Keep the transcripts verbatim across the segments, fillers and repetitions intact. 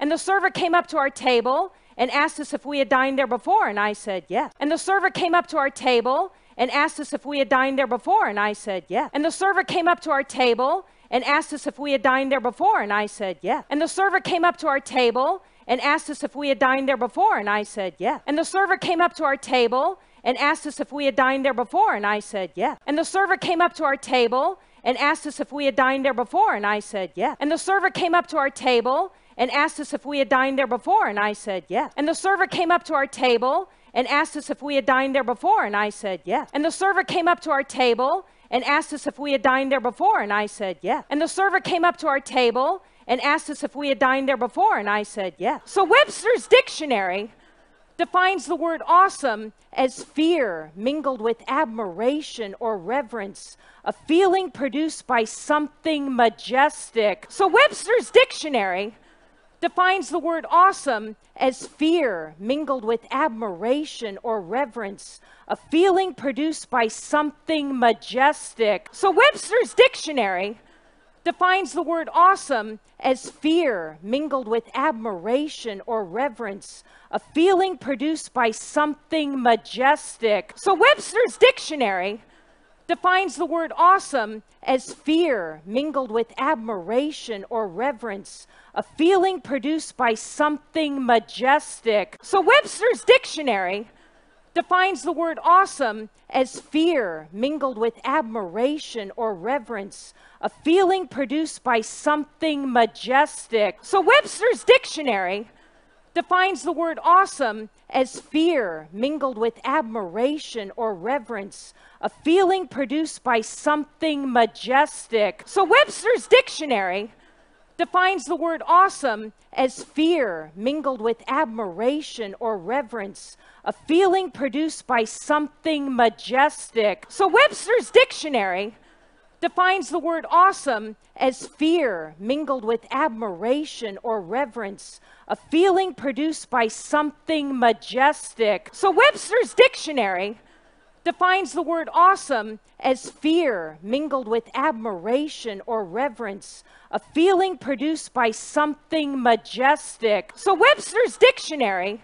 And the server came up to our table and asked us if we had dined there before, and I said, yes. And the server came up to our table and asked us if we had dined there before, and I said, yes. And the server came up to our table and asked us if we had dined there before, and I said, yes. And the server came up to our table and asked us if we had dined there before, and I said, yes. And the server came up to our table and asked us if we had dined there before, and I said, yes. And the server came up to our table and asked us if we had dined there before, and I said, yes. And the server came up to our table and asked us if we had dined there before, and I said, yes. And the server came up to our table and asked us if we had dined there before, and I said, yes. And the server came up to our table and asked us if we had dined there before, and I said, yes. And the server came up to our table and asked us if we had dined there before, and I said, yes. So Webster's Dictionary defines the word awesome as fear mingled with admiration or reverence, a feeling produced by something majestic. So Webster's Dictionary defines the word awesome as fear mingled with admiration or reverence, a feeling produced by something majestic. So Webster's Dictionary defines the word awesome as fear mingled with admiration or reverence, a feeling produced by something majestic. So Webster's Dictionary defines the word awesome as fear mingled with admiration or reverence, a feeling produced by something majestic. So Webster's Dictionary defines the word awesome as fear mingled with admiration or reverence, a feeling produced by something majestic. So Webster's Dictionary defines the word awesome as fear mingled with admiration or reverence, a feeling produced by something majestic. So Webster's Dictionary defines the word awesome as fear mingled with admiration or reverence, a feeling produced by something majestic. So Webster's Dictionary defines the word awesome as fear mingled with admiration or reverence, a feeling produced by something majestic. So Webster's Dictionary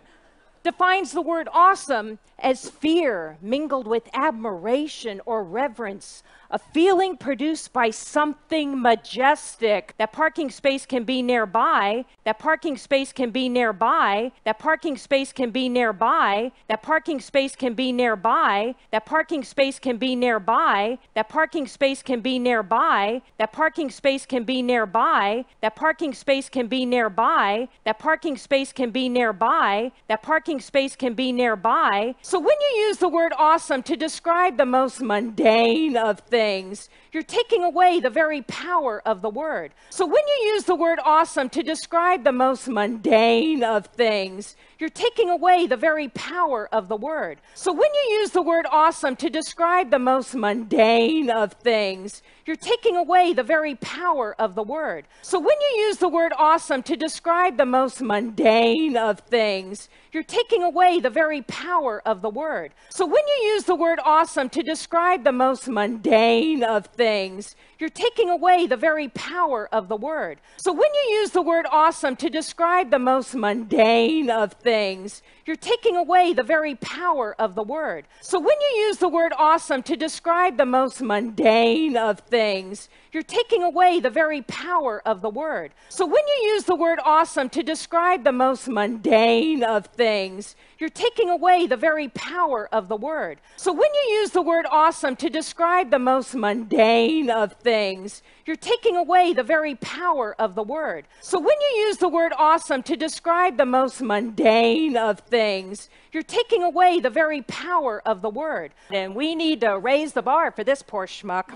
defines the word awesome as fear mingled with admiration or reverence, a feeling produced by something majestic. So Webster's Dictionary defines the word awesome as fear mingled with admiration or reverence, a feeling produced by something majestic. That parking space can be nearby. That parking space can be nearby. That parking space can be nearby. That parking space can be nearby. That parking space can be nearby. That parking space can be nearby. That parking space can be nearby. That parking space can be nearby. That parking space can be nearby. That parking space can be nearby. So when you use the word awesome to describe the most mundane of things, you're taking away the very power of the word. So when you use the word awesome to describe the most mundane of things, you're taking away the very power of the word. So when you use the word awesome to describe the most mundane of things, you're taking away the very power of the word. So when you use the word awesome to describe the most mundane of things, you're taking away the very power of the word. So when you use the word awesome to describe the most mundane of things, you're taking away the very power of the word. So when you use the word awesome to describe the most mundane of things, you're taking away the very power of the word. So when you use the word awesome to describe the most mundane of things, you're taking away the very power of the word. So when you use the word awesome to describe the most mundane of things, you're taking away the very power of the word. So when you use the word awesome to describe the most mundane of things, you're taking away the very power of the word. So when you use the word awesome to describe the most mundane of things, you're taking away the very power of the word. And we need to raise the bar for this poor schmuck.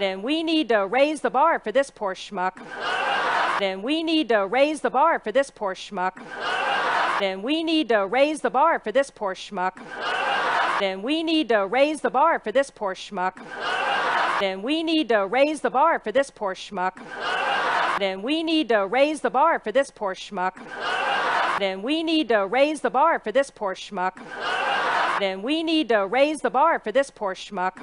And we need to raise the bar for this poor schmuck. And we need to raise the bar for this poor schmuck. And we need to raise the bar for this poor schmuck. And we need to raise the bar for this poor schmuck. And we need to raise the bar for this poor schmuck. And we need to raise the bar for this poor schmuck. And we need to raise the bar for this poor schmuck.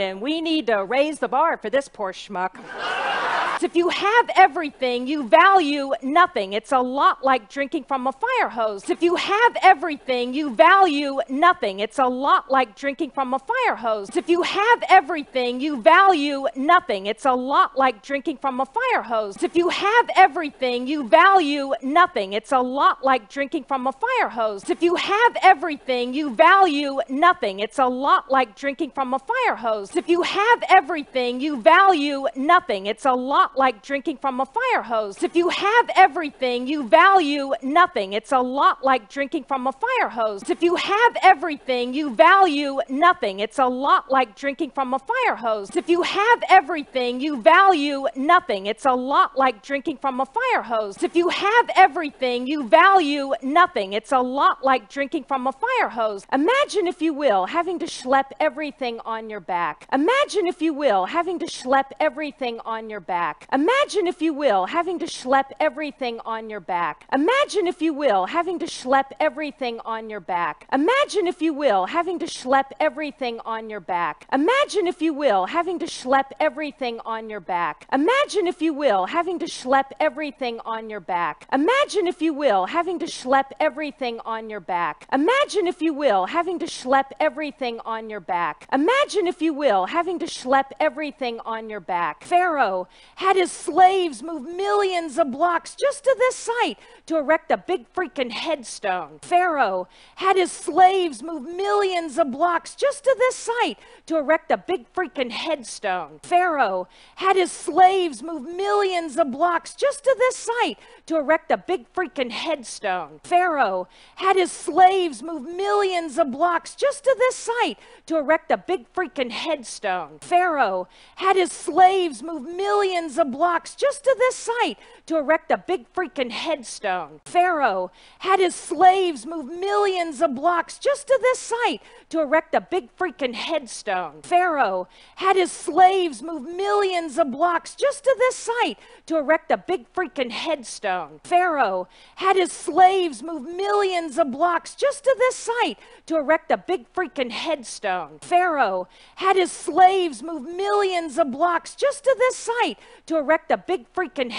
And we need to raise the bar for this poor schmuck. And we need to raise the bar for this poor schmuck. If you have everything, you value nothing. It's a lot like drinking from a fire hose. If you have everything, you value nothing. It's a lot like drinking from a fire hose. If you have everything, you value nothing. It's a lot like drinking from a fire hose. If you have everything, you value nothing. It's a lot like drinking from a fire hose. If you have everything, you value nothing. It's a lot like drinking from a fire hose. If you have everything, you value nothing. It's a lot like drinking from a fire hose. If you have everything, you value nothing. It's a lot like drinking from a fire hose. If you have everything, you value nothing. It's a lot like drinking from a fire hose. If you have everything, you value nothing. It's a lot like drinking from a fire hose. If you have everything, you value nothing. It's a lot like drinking from a fire hose. Imagine, if you will, having to schlep everything on your back. Imagine, if you will, having to schlep everything on your back. Imagine, if you will, having to schlep everything on your back. Imagine, if you will, having to schlep everything on your back. Imagine, if you will, having to schlep everything on your back. Imagine, if you will, having to schlep everything on your back. Imagine, if you will, having to schlep everything on your back. Imagine, if you will, having to schlep everything on your back. Imagine, if you will, having to schlep everything on your back. Imagine, if you will, having to schlep everything on your back. Pharaoh had his slaves move millions of blocks just to this site to erect a big freaking headstone. Pharaoh had his slaves move millions of blocks just to this site to erect a big freaking headstone. Pharaoh had his slaves move millions of blocks just to this site to erect a big freaking headstone. Pharaoh had his slaves move millions of blocks just to this site to erect a big freaking headstone. Pharaoh had his slaves move millions of blocks just to this site to erect a big freaking headstone. Pharaoh had his slaves move millions of blocks just to this site to erect a big freaking headstone. Pharaoh had his slaves move millions of blocks just to this site to erect a big freaking headstone. Pharaoh had his slaves move millions of blocks just to this site to erect a big freaking headstone. Pharaoh had his slaves move millions of blocks just to this site to erect a big freaking headstone. Pharaoh had his slaves move millions of blocks just to this site to erect a big freaking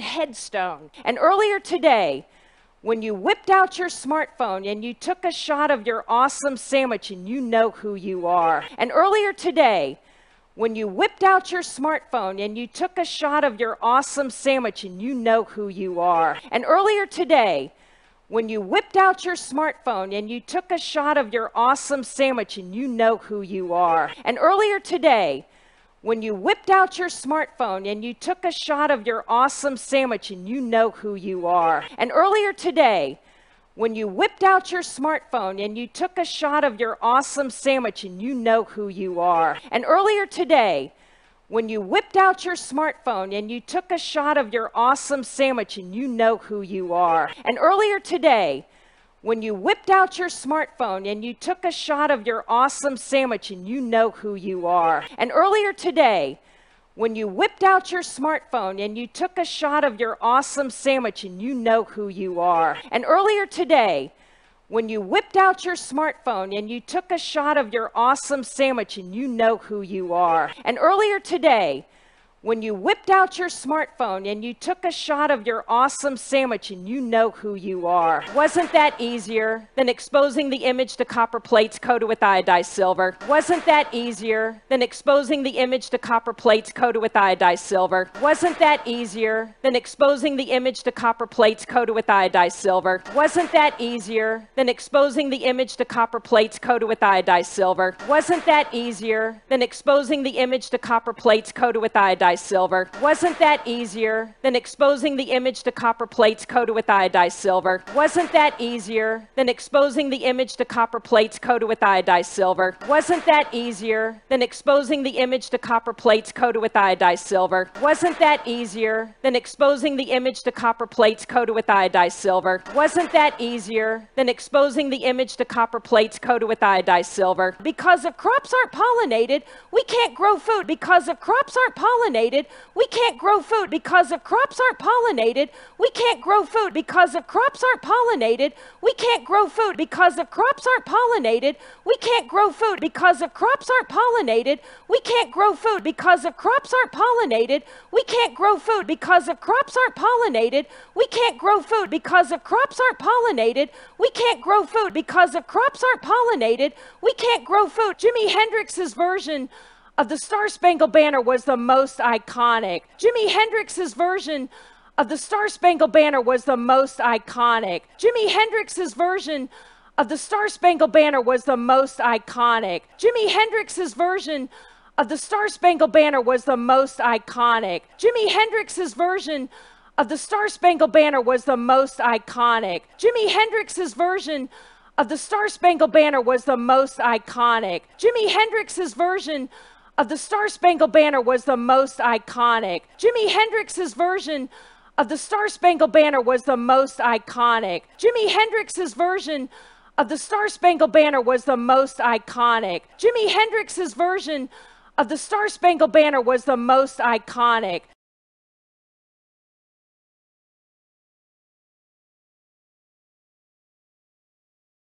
headstone. And earlier today, when you whipped out your smartphone and you took a shot of your awesome sandwich, and you know who you are. And earlier today, when you whipped out your smartphone and you took a shot of your awesome sandwich, and you know who you are. And earlier today, when you whipped out your smartphone and you took a shot of your awesome sandwich, and you know who you are. And earlier today, when you whipped out your smartphone and you took a shot of your awesome sandwich, and you know who you are. And earlier today, when you whipped out your smartphone and you took a shot of your awesome sandwich, and you know who you are. And earlier today, when you whipped out your smartphone and you took a shot of your awesome sandwich, and you know who you are. And earlier today, when you whipped out your smartphone and you took a shot of your awesome sandwich, and you know who you are. And earlier today, when you whipped out your smartphone and you took a shot of your awesome sandwich, and you know who you are. And earlier today, when you whipped out your smartphone and you took a shot of your awesome sandwich, and you know who you are. And earlier today, when you whipped out your smartphone and you took a shot of your awesome sandwich, and you know who you are. Wasn't that easier than exposing the image to copper plates coated with iodized silver? Wasn't that easier than exposing the image to copper plates coated with iodized silver? Wasn't that easier than exposing the image to copper plates coated with iodized silver? Wasn't that easier than exposing the image to copper plates coated with iodized silver? Wasn't that easier than exposing the image to copper plates coated with iodized silver? Wasn't that easier than exposing the image to copper plates coated with iodized silver? Wasn't that easier than exposing the image to copper plates coated with iodized silver? Wasn't that easier than exposing the image to copper plates coated with iodized silver? Wasn't that easier than exposing the image to copper plates coated with iodized silver? Wasn't that easier than exposing the image to copper plates coated with iodized silver? Because if crops aren't pollinated, we can't grow food. Because if crops aren't pollinated, pollinated. We can't grow food because if crops aren't pollinated, we can't grow food because if crops aren't pollinated, we can't grow food because if crops aren't pollinated, we can't grow food because if crops aren't pollinated, we can't grow food because if crops aren't pollinated, we can't grow food because if crops aren't pollinated, we can't grow food because if crops aren't pollinated, we can't grow food because if crops aren't pollinated, we can't grow food. Jimi Hendrix's version of the Star-Spangled Banner was the most iconic. Jimi Hendrix's version of the Star-Spangled Banner was the most iconic. Jimi Hendrix's version of the Star-Spangled Banner was the most iconic. Jimi Hendrix's version of the Star-Spangled Banner was the most iconic. Jimi Hendrix's version of the Star-Spangled Banner was the most iconic. Jimi Hendrix's version of the Star-Spangled Banner was the most iconic. Jimi Hendrix's version of the Star-Spangled Banner was the most iconic. Jimi Hendrix's version of the Star-Spangled Banner was the most iconic. Jimi Hendrix's version of the Star-Spangled Banner was the most iconic. Jimi Hendrix's version of the Star-Spangled Banner was the most iconic.